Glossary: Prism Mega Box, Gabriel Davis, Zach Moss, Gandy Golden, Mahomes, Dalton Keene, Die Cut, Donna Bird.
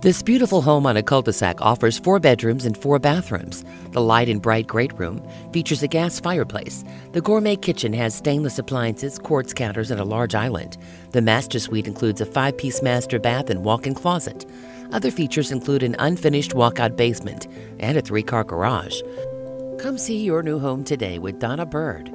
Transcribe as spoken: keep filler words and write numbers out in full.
This beautiful home on a cul-de-sac offers four bedrooms and four bathrooms. The light and bright great room features a gas fireplace. The gourmet kitchen has stainless appliances, quartz counters, and a large island. The master suite includes a five-piece master bath and walk-in closet. Other features include an unfinished walkout basement and a three-car garage. Come see your new home today with Donna Bird.